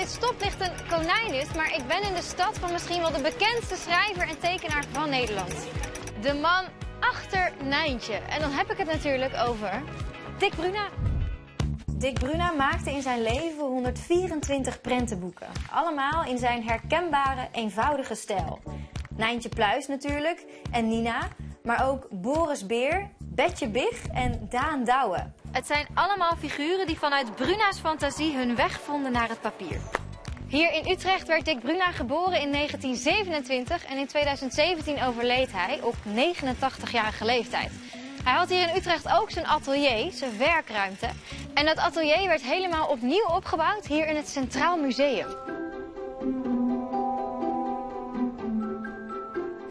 dit stoplicht een konijn is, maar ik ben in de stad van misschien wel de bekendste schrijver en tekenaar van Nederland. De man achter Nijntje. En dan heb ik het natuurlijk over Dick Bruna. Dick Bruna maakte in zijn leven 124 prentenboeken. Allemaal in zijn herkenbare, eenvoudige stijl. Nijntje Pluis natuurlijk en Nina, maar ook Boris Beer, Betje Big en Daan Douwe. Het zijn allemaal figuren die vanuit Bruna's fantasie hun weg vonden naar het papier. Hier in Utrecht werd Dick Bruna geboren in 1927 en in 2017 overleed hij op 89-jarige leeftijd. Hij had hier in Utrecht ook zijn atelier, zijn werkruimte. En dat atelier werd helemaal opnieuw opgebouwd hier in het Centraal Museum.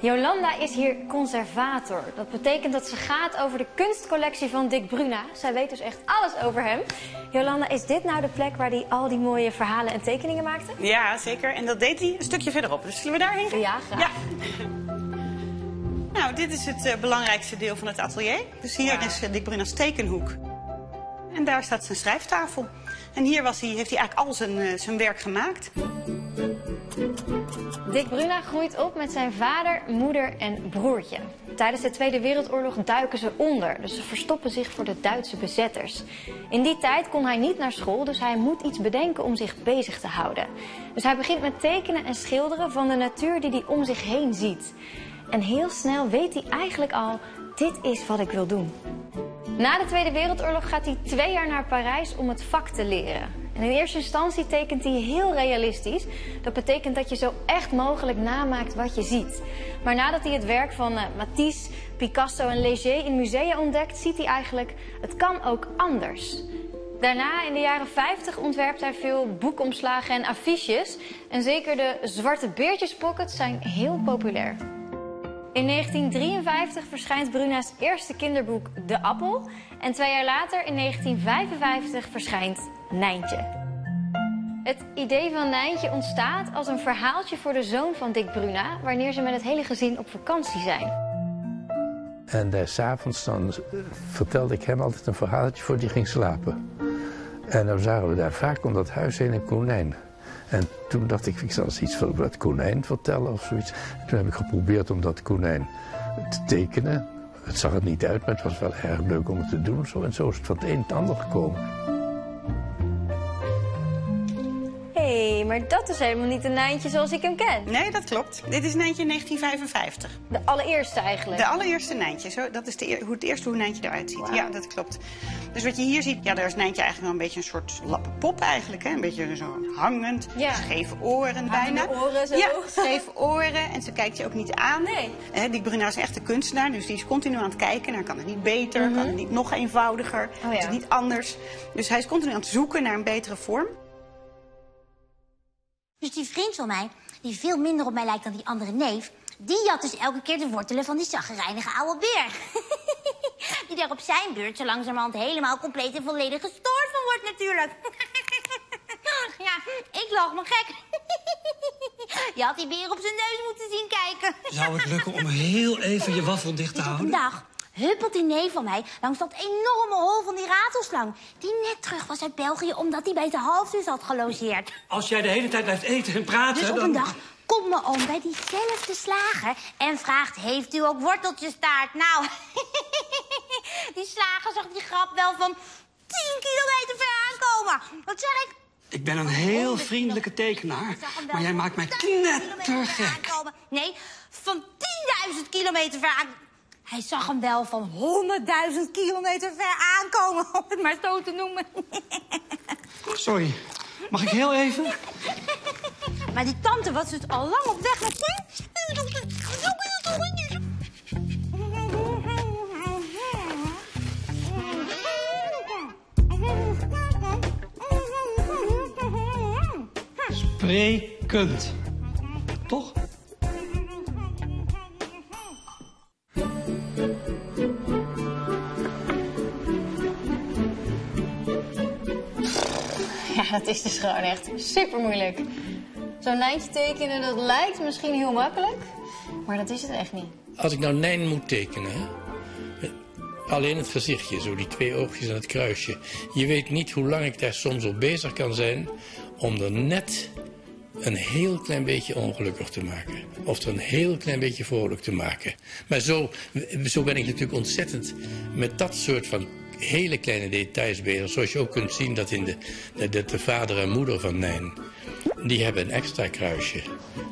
Jolanda is hier conservator. Dat betekent dat ze gaat over de kunstcollectie van Dick Bruna. Zij weet dus echt alles over hem. Jolanda, is dit nou de plek waar hij al die mooie verhalen en tekeningen maakte? Ja, zeker. En dat deed hij een stukje verderop. Dus zullen we daarheen gaan? Ja, graag. Ja. Nou, dit is het belangrijkste deel van het atelier. Dus hier is Dick Bruna's tekenhoek. En daar staat zijn schrijftafel. En hier heeft hij eigenlijk al zijn werk gemaakt. Dick Bruna groeit op met zijn vader, moeder en broertje. Tijdens de Tweede Wereldoorlog duiken ze onder, dus ze verstoppen zich voor de Duitse bezetters. In die tijd kon hij niet naar school, dus hij moet iets bedenken om zich bezig te houden. Dus hij begint met tekenen en schilderen van de natuur die hij om zich heen ziet. En heel snel weet hij eigenlijk al, dit is wat ik wil doen. Na de Tweede Wereldoorlog gaat hij 2 jaar naar Parijs om het vak te leren. En in eerste instantie tekent hij heel realistisch. Dat betekent dat je zo echt mogelijk namaakt wat je ziet. Maar nadat hij het werk van Matisse, Picasso en Léger in musea ontdekt, ziet hij eigenlijk, het kan ook anders. Daarna, in de jaren 50, ontwerpt hij veel boekomslagen en affiches. En zeker de zwarte beertjespockets zijn heel populair. In 1953 verschijnt Bruna's eerste kinderboek De Appel. En 2 jaar later, in 1955, verschijnt Nijntje. Het idee van Nijntje ontstaat als een verhaaltje voor de zoon van Dick Bruna, wanneer ze met het hele gezin op vakantie zijn. En 's avonds dan vertelde ik hem altijd een verhaaltje voordat hij ging slapen. En dan zagen we daar vaak om dat huis heen een konijn. En toen dacht ik, ik zal eens iets over dat konijn vertellen of zoiets. En toen heb ik geprobeerd om dat konijn te tekenen. Het zag er niet uit, maar het was wel erg leuk om het te doen. Zo en zo is het van het een en het ander gekomen. Hé, maar dat is helemaal niet een Nijntje zoals ik hem ken. Nee, dat klopt. Dit is Nijntje 1955. De allereerste eigenlijk? De allereerste Nijntje. Zo, dat is het eerste hoe Nijntje eruit ziet. Wow. Ja, dat klopt. Dus wat je hier ziet, ja, daar is Nijntje eigenlijk wel een beetje een soort lappenpop eigenlijk. Hè? Een beetje zo hangend, scheeve oren bijna. Hangende oren zo. Ja, scheeve oren. En ze kijkt je ook niet aan. Nee. Dick Bruna is echt een kunstenaar, dus die is continu aan het kijken. Nou, kan het niet beter, kan het niet nog eenvoudiger, is het niet anders. Dus hij is continu aan het zoeken naar een betere vorm. Dus die vriend van mij, die veel minder op mij lijkt dan die andere neef, die had dus elke keer de wortelen van die chagrijnige oude beer. Die daar op zijn beurt zo langzamerhand helemaal compleet en volledig gestoord van wordt natuurlijk. Ja, ik lach me gek. Je had die beer op zijn neus moeten zien kijken. Zou het lukken om heel even je waffel dicht te houden? Dag. Huppelt die neef van mij langs dat enorme hol van die ratelslang. Die net terug was uit België omdat hij bij zijn halfzus had gelogeerd. Als jij de hele tijd blijft eten en praten... Dus op een dag komt mijn oom bij diezelfde slager en vraagt... Heeft u ook worteltjestaart? Nou, die slager zag die grap wel van 10 kilometer ver aankomen. Wat zeg ik? Ik ben een heel vriendelijke tekenaar, maar jij maakt mij knettergek. Nee, van 10.000 kilometer ver aankomen. Hij zag hem wel van 100.000 kilometer ver aankomen, om het maar zo te noemen. Sorry, mag ik heel even? Maar die tante was dus al lang op weg met... Sprekend. Toch? Dat is dus gewoon echt super moeilijk. Zo'n Nijntje tekenen, dat lijkt misschien heel makkelijk, maar dat is het echt niet. Als ik nou Nijn moet tekenen, hè? Alleen het gezichtje, zo die 2 oogjes en het kruisje. Je weet niet hoe lang ik daar soms op bezig kan zijn om er net een heel klein beetje ongelukkig te maken. Of er een heel klein beetje vrolijk te maken. Maar zo ben ik natuurlijk ontzettend met dat soort van hele kleine details bezig. Zoals je ook kunt zien dat de vader en moeder van Nijn, die hebben een extra kruisje.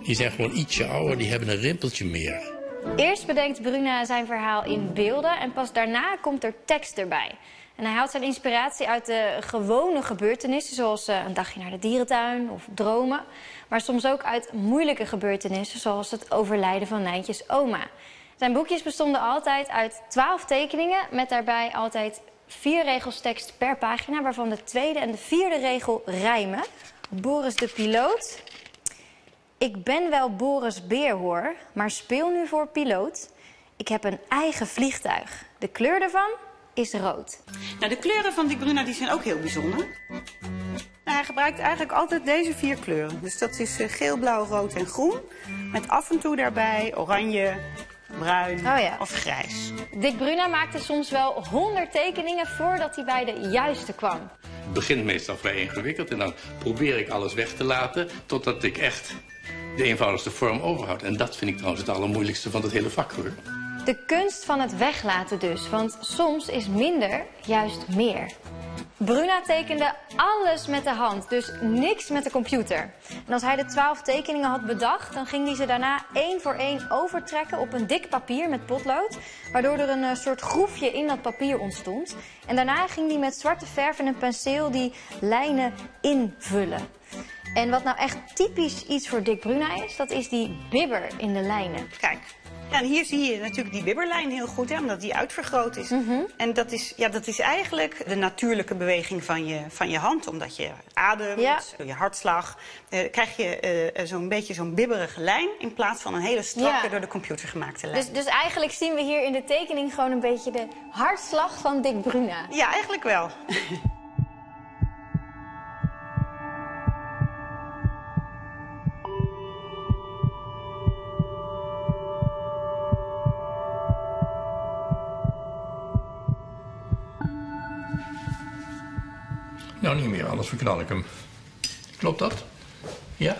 Die zijn gewoon ietsje ouder, die hebben een rimpeltje meer. Eerst bedenkt Bruna zijn verhaal in beelden en pas daarna komt er tekst erbij. En hij haalt zijn inspiratie uit de gewone gebeurtenissen, zoals een dagje naar de dierentuin of dromen. Maar soms ook uit moeilijke gebeurtenissen, zoals het overlijden van Nijntjes oma. Zijn boekjes bestonden altijd uit 12 tekeningen, met daarbij altijd 4 regels tekst per pagina, waarvan de tweede en de vierde regel rijmen. Boris de piloot. Ik ben wel Boris Beer hoor, maar speel nu voor piloot. Ik heb een eigen vliegtuig. De kleur ervan is rood. Nou, de kleuren van Dick Bruna die zijn ook heel bijzonder. Nou, hij gebruikt eigenlijk altijd deze 4 kleuren. Dus dat is geel, blauw, rood en groen. Met af en toe daarbij oranje, bruin of grijs. Dick Bruna maakte soms wel 100 tekeningen voordat hij bij de juiste kwam. Het begint meestal vrij ingewikkeld en dan probeer ik alles weg te laten totdat ik echt de eenvoudigste vorm overhoud. En dat vind ik trouwens het allermoeilijkste van het hele vak hoor. De kunst van het weglaten dus, want soms is minder juist meer. Bruna tekende alles met de hand, dus niks met de computer. En als hij de 12 tekeningen had bedacht, dan ging hij ze daarna 1 voor 1 overtrekken op een dik papier met potlood, waardoor er een soort groefje in dat papier ontstond. En daarna ging hij met zwarte verf en een penseel die lijnen invullen. En wat nou echt typisch iets voor Dick Bruna is, dat is die bibber in de lijnen. Kijk. Ja, en hier zie je natuurlijk die bibberlijn heel goed, hè, omdat die uitvergroot is. En dat is eigenlijk de natuurlijke beweging van je hand. Omdat je ademt, je hartslag, krijg je zo'n beetje zo'n bibberige lijn in plaats van een hele strakke door de computer gemaakte lijn. Dus eigenlijk zien we hier in de tekening gewoon een beetje de hartslag van Dick Bruna. Ja, eigenlijk wel. Nou, niet meer, anders verknal ik hem. Klopt dat? Ja.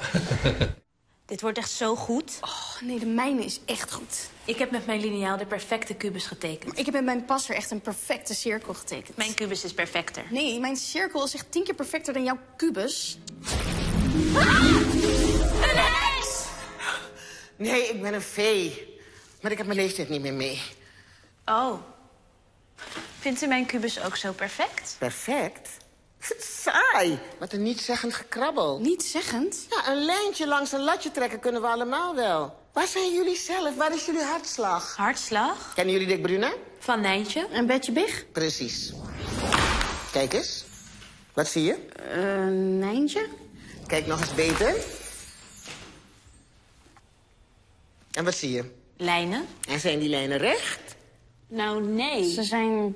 Dit wordt echt zo goed. Oh, nee, de mijne is echt goed. Ik heb met mijn liniaal de perfecte kubus getekend. Maar ik heb met mijn passer echt een perfecte cirkel getekend. Mijn kubus is perfecter. Nee, mijn cirkel is echt 10 keer perfecter dan jouw kubus. Ah! Een heks! Nee, ik ben een fee. Maar ik heb mijn leeftijd niet meer mee. Oh. Vindt u mijn kubus ook zo perfect? Perfect? Saai. Wat een nietszeggend gekrabbel. Nietszeggend? Ja, een lijntje langs een latje trekken kunnen we allemaal wel. Waar zijn jullie zelf? Waar is jullie hartslag? Hartslag? Kennen jullie Dick Bruna? Van Nijntje. En Betje Big? Precies. Kijk eens. Wat zie je? Nijntje. Kijk nog eens beter. En wat zie je? Lijnen. En zijn die lijnen recht? Nou, nee. Ze zijn...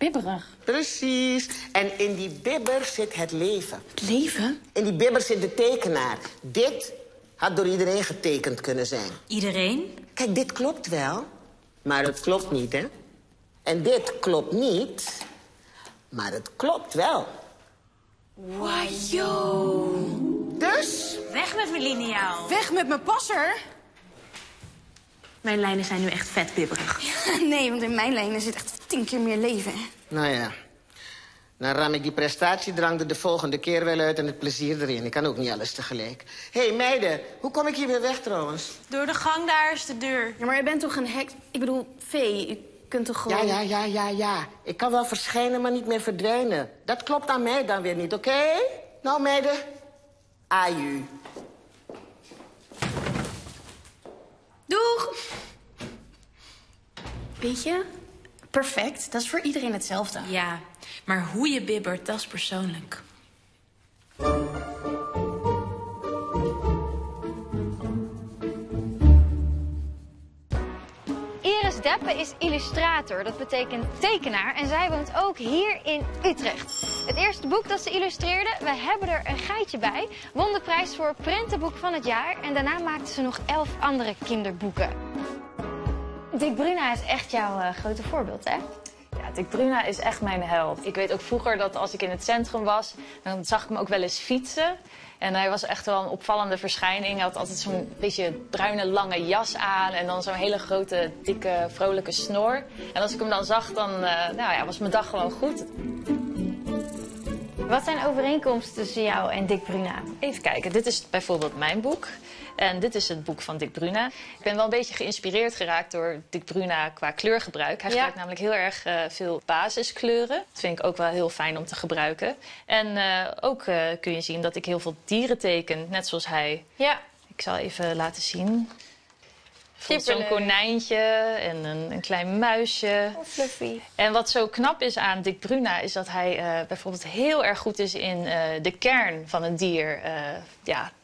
bibberig. Precies. En in die bibber zit het leven. Het leven? In die bibber zit de tekenaar. Dit had door iedereen getekend kunnen zijn. Iedereen? Kijk, dit klopt wel, maar het klopt niet, hè? En dit klopt niet, maar het klopt wel. Wajo. Dus? Weg met mijn liniaal. Weg met mijn passer. Mijn lijnen zijn nu echt vet bibberig. Ja, nee, want in mijn lijnen zit echt 10 keer meer leven. Nou ja. Dan ram ik die prestatiedrang er de volgende keer wel uit en het plezier erin. Ik kan ook niet alles tegelijk. Hé, meiden, hoe kom ik hier weer weg trouwens? Door de gang daar is de deur. Ja, maar je bent toch een heks? Ik bedoel, vee, je kunt toch gewoon... Ja. Ik kan wel verschijnen, maar niet meer verdwijnen. Dat klopt aan mij dan weer niet, oké? Nou, meiden, aju. Doeg! Weet je, perfect, dat is voor iedereen hetzelfde. Ja, maar hoe je bibbert, dat is persoonlijk. Iris Deppe is illustrator, dat betekent tekenaar. En zij woont ook hier in Utrecht. Het eerste boek dat ze illustreerde, We hebben er een geitje bij, won de prijs voor prentenboek van het jaar. En daarna maakte ze nog 11 andere kinderboeken. Dick Bruna is echt jouw grote voorbeeld, hè? Ja, Dick Bruna is echt mijn held. Ik weet ook vroeger dat als ik in het centrum was, dan zag ik hem ook wel eens fietsen. En hij was echt wel een opvallende verschijning. Hij had altijd zo'n beetje bruine lange jas aan en dan zo'n hele grote, dikke, vrolijke snor. En als ik hem dan zag, dan nou ja, was mijn dag gewoon goed. Wat zijn overeenkomsten tussen jou en Dick Bruna? Even kijken, dit is bijvoorbeeld mijn boek. En dit is het boek van Dick Bruna. Ik ben wel een beetje geïnspireerd geraakt door Dick Bruna qua kleurgebruik. Hij gebruikt namelijk heel erg veel basiskleuren. Dat vind ik ook wel heel fijn om te gebruiken. En ook kun je zien dat ik heel veel dieren teken, net zoals hij. Ja. Ik zal even laten zien. Zo'n konijntje en een klein muisje. Oh, fluffy. En wat zo knap is aan Dick Bruna is dat hij bijvoorbeeld heel erg goed is in de kern van een dier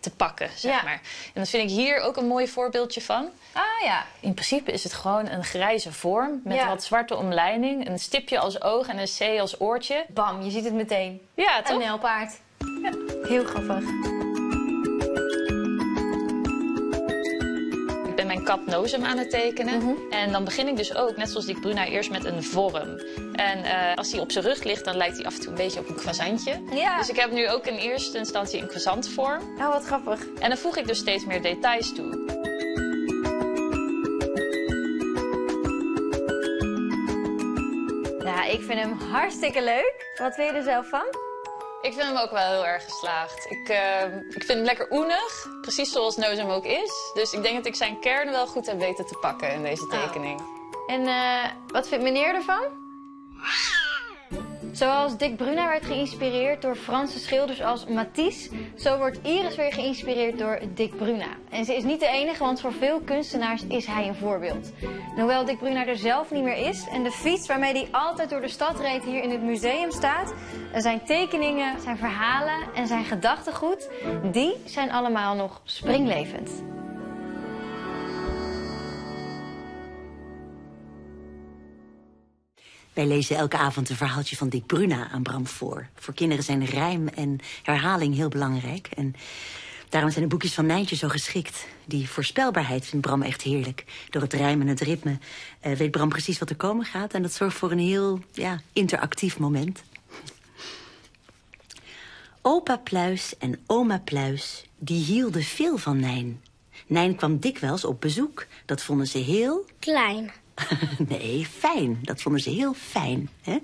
te pakken, zeg maar. En dat vind ik hier ook een mooi voorbeeldje van. Ah ja. In principe is het gewoon een grijze vorm met wat zwarte omlijning. Een stipje als oog en een C als oortje. Bam, je ziet het meteen. Ja, toch? Een nijlpaard. Ja. Heel grappig. Kat Nozem aan het tekenen. En dan begin ik dus ook, net zoals Dick Bruna, eerst met een vorm. En als hij op zijn rug ligt, dan lijkt hij af en toe een beetje op een croissantje. Ja. Dus ik heb nu ook in eerste instantie een croissantvorm. Nou, wat grappig. En dan voeg ik dus steeds meer details toe. Nou, ik vind hem hartstikke leuk. Wat vind je er zelf van? Ik vind hem ook wel heel erg geslaagd. Ik vind hem lekker oenig, precies zoals Nozem ook is. Dus ik denk dat ik zijn kern wel goed heb weten te pakken in deze tekening. Oh. En wat vindt meneer ervan? Zoals Dick Bruna werd geïnspireerd door Franse schilders als Matisse, zo wordt Iris weer geïnspireerd door Dick Bruna. En ze is niet de enige, want voor veel kunstenaars is hij een voorbeeld. En hoewel Dick Bruna er zelf niet meer is en de fiets waarmee hij altijd door de stad reed hier in het museum staat, zijn tekeningen, zijn verhalen en zijn gedachtegoed, die zijn allemaal nog springlevend. Wij lezen elke avond een verhaaltje van Dick Bruna aan Bram voor. Voor kinderen zijn rijm en herhaling heel belangrijk. En daarom zijn de boekjes van Nijntje zo geschikt. Die voorspelbaarheid vindt Bram echt heerlijk. Door het rijm en het ritme weet Bram precies wat er komen gaat. En dat zorgt voor een heel interactief moment. Opa Pluis en oma Pluis, die hielden veel van Nijn. Nijn kwam dikwijls op bezoek. Dat vonden ze heel... klein. Nee, fijn. Dat vonden ze heel fijn, hè?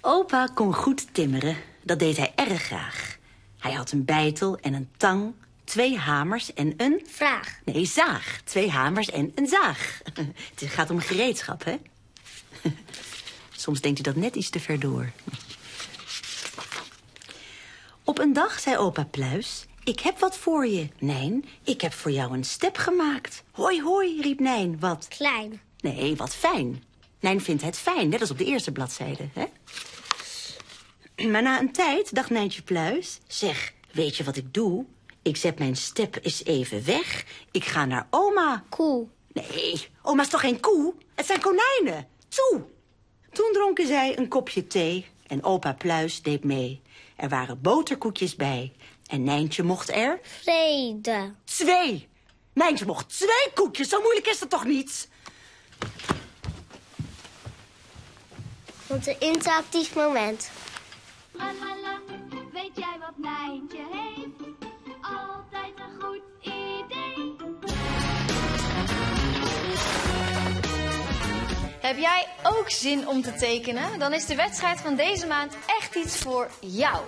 Opa kon goed timmeren. Dat deed hij erg graag. Hij had een beitel en een tang, twee hamers en een... vraag. Nee, zaag. Twee hamers en een zaag. Het gaat om gereedschap, hè? Soms denkt u dat net iets te ver door. Op een dag zei opa Pluis... Ik heb wat voor je, Nijn. Ik heb voor jou een step gemaakt. Hoi, hoi, riep Nijn. Wat? Klein. Nee, wat fijn. Nijn vindt het fijn, net als op de eerste bladzijde, hè? Maar na een tijd dacht Nijntje Pluis... Zeg, weet je wat ik doe? Ik zet mijn step eens even weg. Ik ga naar oma. Koe. Nee, oma is toch geen koe? Het zijn konijnen. Toe! Toen dronken zij een kopje thee en opa Pluis deed mee. Er waren boterkoekjes bij... En Nijntje mocht er... Twee! Nijntje mocht 2 koekjes, zo moeilijk is dat toch niet? Wat een interactief moment. Lala, weet jij wat Nijntje heeft? Altijd een goed idee. Heb jij ook zin om te tekenen? Dan is de wedstrijd van deze maand echt iets voor jou.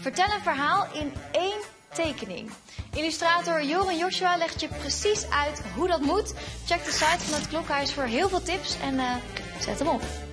Vertel een verhaal in 1 tekening. Illustrator Joran Joshua legt je precies uit hoe dat moet. Check de site van het Klokhuis voor heel veel tips en zet hem op.